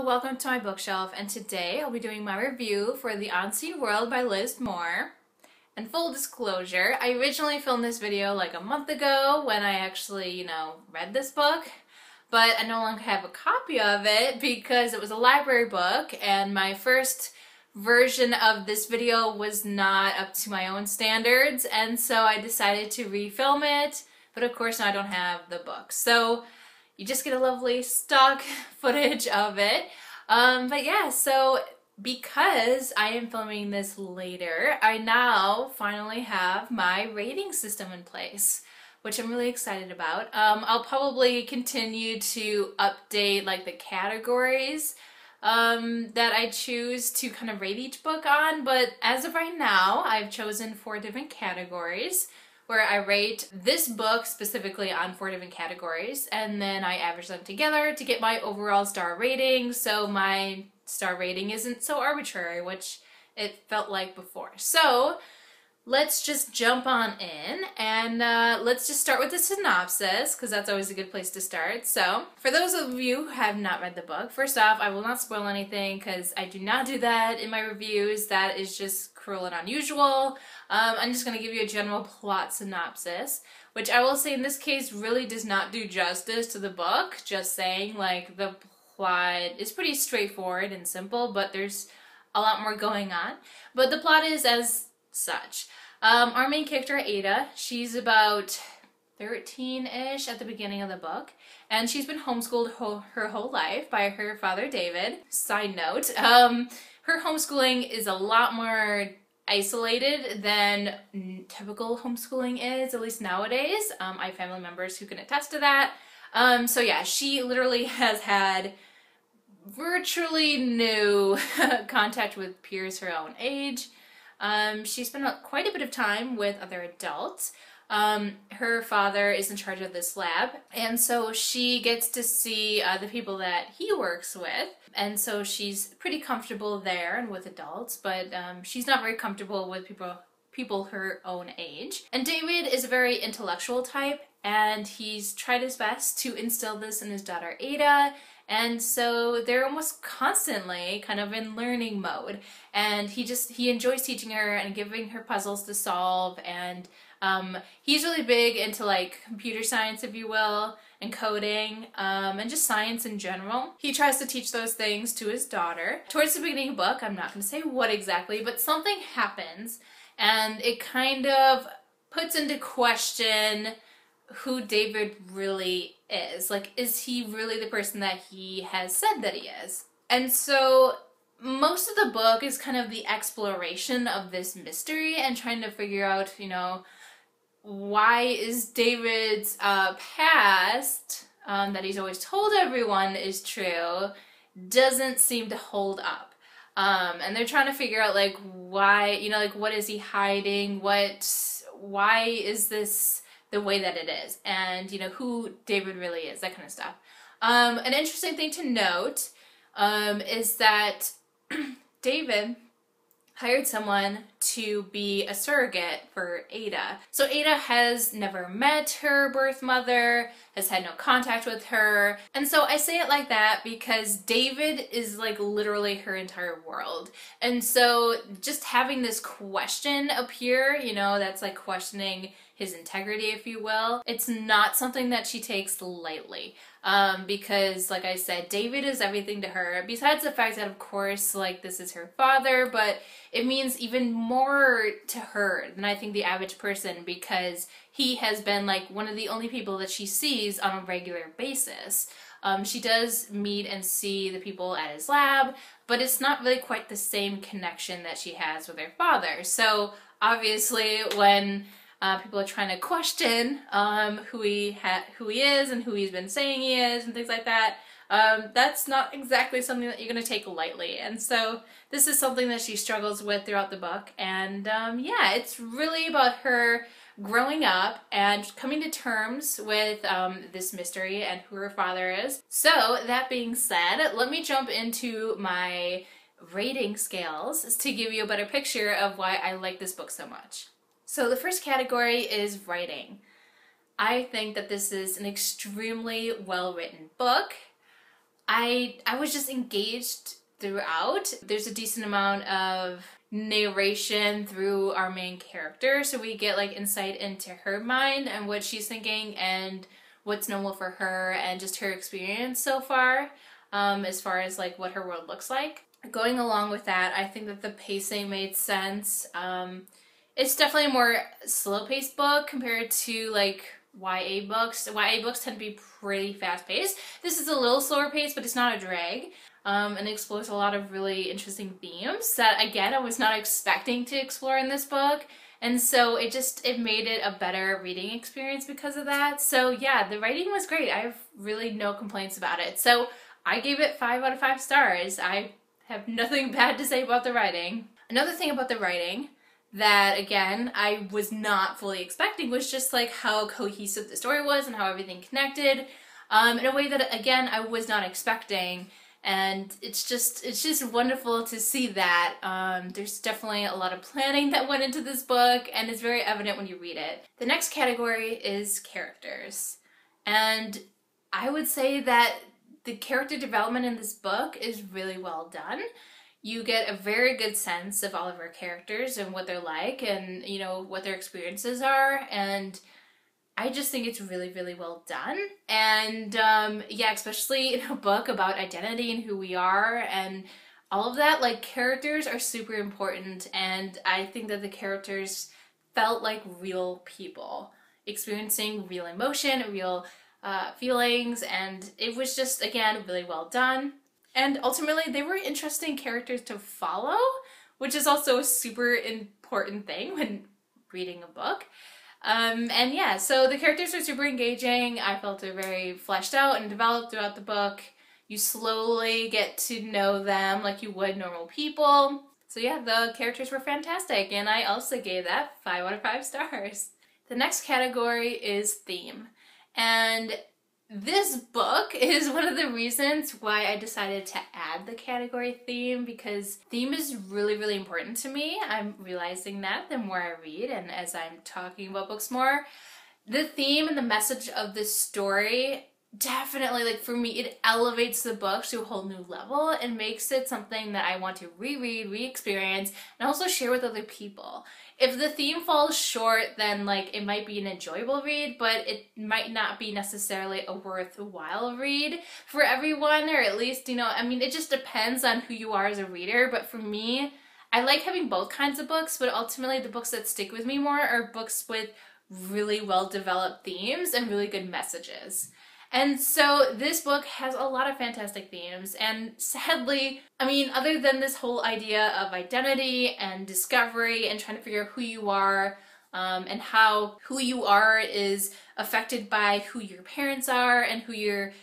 Hello, welcome to my bookshelf, and today I'll be doing my review for The Unseen World by Liz Moore. And full disclosure, I originally filmed this video like a month ago when I actually, read this book, but I no longer have a copy of it because it was a library book and my first version of this video was not up to my own standards, and so I decided to refilm it, but of course now I don't have the book. So you just get a lovely stock footage of it. But yeah, so because I am filming this later, I now finally have my rating system in place, which I'm really excited about. I'll probably continue to update like the categories that I choose to kind of rate each book on, but as of right now, I've chosen 4 different categories, where I rate this book specifically on 4 different categories, and then I average them together to get my overall star rating, so my star rating isn't so arbitrary, which it felt like before. So let's just jump on in, and let's just start with the synopsis, because that's always a good place to start. So, for those of you who have not read the book, first off, I will not spoil anything, because I do not do that in my reviews. That is just cruel and unusual. I'm just going to give you a general plot synopsis, which I will say in this case really does not do justice to the book. Just saying, like, the plot is pretty straightforward and simple, but there's a lot more going on. But the plot is as such. Our main character, Ada, she's about 13-ish at the beginning of the book, and she's been homeschooled her whole life by her father, David. Side note, her homeschooling is a lot more isolated than typical homeschooling is, at least nowadays. I have family members who can attest to that. So yeah, she literally has had virtually no contact with peers her own age. She spent quite a bit of time with other adults. Her father is in charge of this lab, and so she gets to see the people that he works with, and so she's pretty comfortable there and with adults, but she's not very comfortable with people her own age. And David is a very intellectual type, and he's tried his best to instill this in his daughter Ada, and so they're almost constantly kind of in learning mode, and he enjoys teaching her and giving her puzzles to solve, and he's really big into like computer science, if you will, and coding, and just science in general. He tries to teach those things to his daughter. Towards the beginning of the book, I'm not going to say what exactly, but something happens, and it kind of puts into question who David really is. Like, is he really the person that he has said that he is? And so most of the book is kind of the exploration of this mystery and trying to figure out, why is David's past that he's always told everyone is true doesn't seem to hold up. And they're trying to figure out, like, why, like, what is he hiding? Why is this the way that it is, and who David really is, that kind of stuff. An interesting thing to note is that David hired someone to be a surrogate for Ada. So Ada has never met her birth mother, has had no contact with her, and so I say it like that because David is like literally her entire world. And so just having this question appear, that's like questioning his integrity, if you will, it's not something that she takes lightly, because like I said, David is everything to her, besides the fact that of course like this is her father, but it means even more to her than I think the average person, because he has been like one of the only people that she sees on a regular basis. She does meet and see the people at his lab, but it's not really quite the same connection that she has with her father. So obviously when people are trying to question who he is and who he's been saying he is and things like that, that's not exactly something that you're going to take lightly. And so this is something that she struggles with throughout the book. And yeah, it's really about her growing up and coming to terms with this mystery and who her father is. So that being said, let me jump into my rating scales to give you a better picture of why I like this book so much. So the first category is writing. I think that this is an extremely well-written book. I was just engaged throughout. There's a decent amount of narration through our main character, so we get like insight into her mind and what she's thinking and what's normal for her and just her experience so far as like what her world looks like. Going along with that, I think that the pacing made sense. It's definitely a more slow-paced book compared to like YA books. YA books tend to be pretty fast-paced. This is a little slower paced, but it's not a drag. And explores a lot of really interesting themes that, again, I was not expecting to explore in this book, and so it made it a better reading experience because of that. So yeah, the writing was great. I have really no complaints about it. So I gave it 5 out of 5 stars. I have nothing bad to say about the writing. Another thing about the writing that, again, I was not fully expecting was just like how cohesive the story was and how everything connected in a way that, again, I was not expecting. And it's just wonderful to see that. There's definitely a lot of planning that went into this book, and it's very evident when you read it. The next category is characters. And I would say that the character development in this book is really well done. You get a very good sense of all of our characters and what they're like and, you know, what their experiences are, and I just think it's really, really well done. And yeah, especially in a book about identity and who we are and all of that, like, characters are super important, and I think that the characters felt like real people experiencing real emotion, real feelings, and it was just, again, really well done. And ultimately, they were interesting characters to follow, which is also a super important thing when reading a book. And yeah, so the characters are super engaging. I felt they're very fleshed out and developed throughout the book. You slowly get to know them like you would normal people. So yeah, the characters were fantastic, and I also gave that 5 out of 5 stars. The next category is theme. And this book is one of the reasons why I decided to add the category theme, because theme is really, really important to me. I'm realizing that the more I read and as I'm talking about books more. The theme and the message of this story definitely, like, for me, it elevates the book to a whole new level and makes it something that I want to reread, re-experience, and also share with other people. If the theme falls short, then, like, it might be an enjoyable read, but it might not be necessarily a worthwhile read for everyone, or at least, you know, I mean, it just depends on who you are as a reader. But for me, I like having both kinds of books, but ultimately the books that stick with me more are books with really well-developed themes and really good messages. And so this book has a lot of fantastic themes, and sadly, I mean, other than this whole idea of identity and discovery and trying to figure out who you are, and how who you are is affected by who your parents are and who you're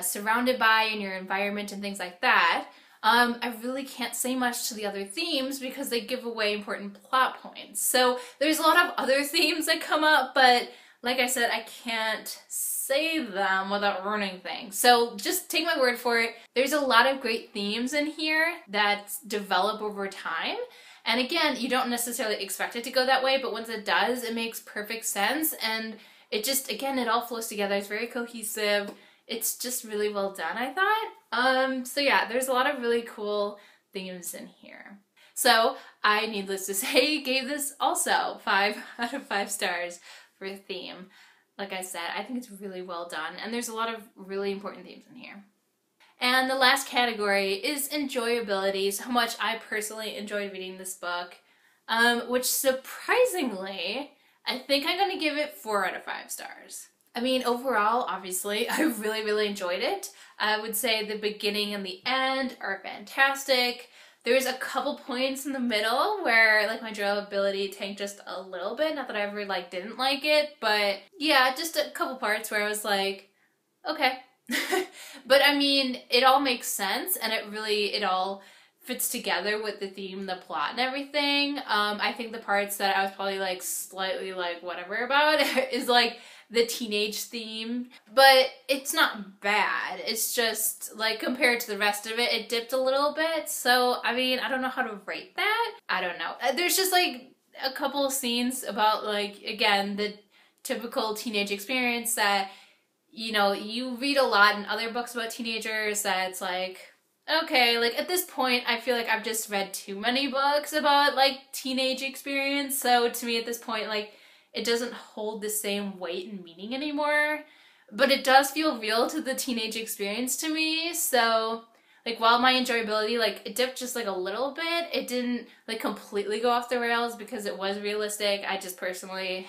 surrounded by and your environment and things like that, I really can't say much to the other themes because they give away important plot points. So there's a lot of other themes that come up, but like I said, I can't say them without ruining things. So just take my word for it. There's a lot of great themes in here that develop over time. And again, you don't necessarily expect it to go that way, but once it does, it makes perfect sense. And it just, again, it all flows together. It's very cohesive. It's just really well done, I thought. So yeah, there's a lot of really cool themes in here. So I, needless to say, gave this also 5 out of 5 stars. Theme. Like I said, I think it's really well done, and there's a lot of really important themes in here. And the last category is enjoyability, so how much I personally enjoyed reading this book, which surprisingly, I think I'm gonna give it 4 out of 5 stars. I mean, overall, obviously, I really, really enjoyed it. I would say the beginning and the end are fantastic. There's a couple points in the middle where, like, my enjoyability tanked just a little bit. Not that I ever, like, didn't like it, but yeah, just a couple parts where I was like, okay. But I mean, it all makes sense, and it all fits together with the theme, the plot, and everything. I think the parts that I was probably, like, slightly, like, whatever about is, like, the teenage theme, but it's not bad. It's just, like, compared to the rest of it, it dipped a little bit. So, I mean, I don't know how to rate that. I don't know. There's just, like, a couple of scenes about, like, again, the typical teenage experience that you know, you read a lot in other books about teenagers that it's like, okay, like at this point I feel like I've just read too many books about like teenage experience, so to me at this point like it doesn't hold the same weight and meaning anymore, but it does feel real to the teenage experience to me. So like while my enjoyability, like it dipped just like a little bit, it didn't like completely go off the rails because it was realistic. I just personally,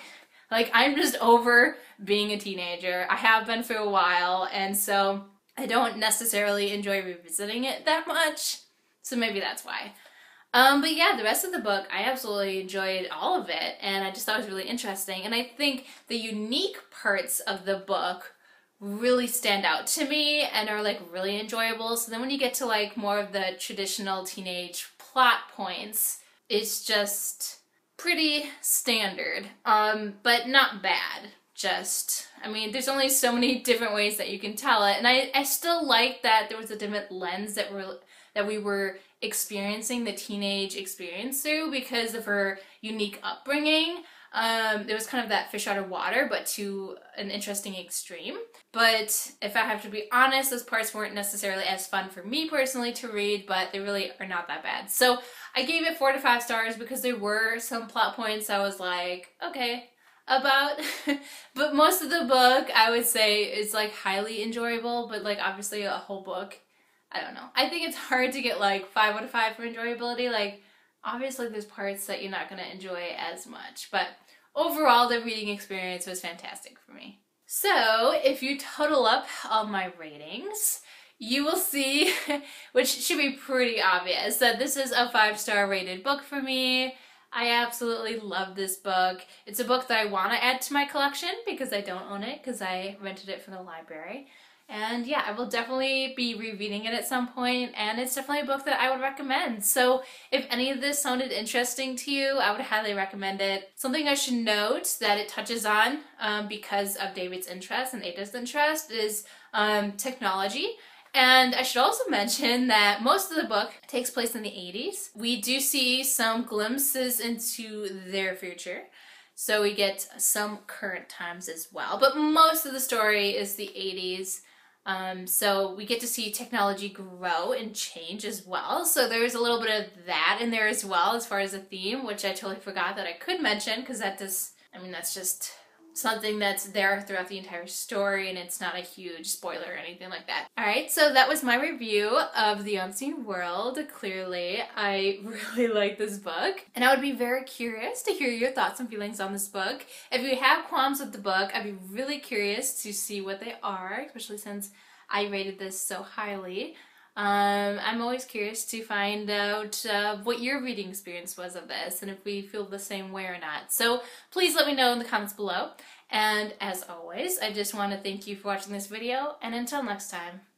like I'm just over being a teenager. I have been for a while, and so I don't necessarily enjoy revisiting it that much, so maybe that's why. But yeah, the rest of the book, I absolutely enjoyed all of it, and I just thought it was really interesting, and I think the unique parts of the book really stand out to me and are like really enjoyable. So then when you get to like more of the traditional teenage plot points, it's just pretty standard, but not bad. Just, I mean, there's only so many different ways that you can tell it, and I still like that there was a different lens that we were experiencing the teenage experience through because of her unique upbringing. There was kind of that fish out of water, but to an interesting extreme. But if I have to be honest, those parts weren't necessarily as fun for me personally to read, but they really are not that bad. So I gave it 4 to 5 stars because there were some plot points I was like, okay, about. But most of the book, I would say, is like highly enjoyable, but like obviously a whole book, I don't know. I think it's hard to get like 5 out of 5 for enjoyability. Like obviously there's parts that you're not going to enjoy as much, but overall, the reading experience was fantastic for me. So if you total up all my ratings, you will see, which should be pretty obvious, that this is a 5-star rated book for me. I absolutely love this book. It's a book that I want to add to my collection because I don't own it, because I rented it from the library. And yeah, I will definitely be rereading it at some point, and it's definitely a book that I would recommend. So if any of this sounded interesting to you, I would highly recommend it. Something I should note that it touches on, because of David's interest and Ada's interest, is technology. And I should also mention that most of the book takes place in the 80s. We do see some glimpses into their future, so we get some current times as well, but most of the story is the 80s. So we get to see technology grow and change as well. So there's a little bit of that in there as well as far as a theme, which I totally forgot that I could mention, because that does, I mean, that's just something that's there throughout the entire story, and it's not a huge spoiler or anything like that. Alright, so that was my review of The Unseen World. Clearly, I really like this book, and I would be very curious to hear your thoughts and feelings on this book. If you have qualms with the book, I'd be really curious to see what they are, especially since I rated this so highly. I'm always curious to find out what your reading experience was of this, and if we feel the same way or not. So please let me know in the comments below. And as always, I just want to thank you for watching this video, and until next time.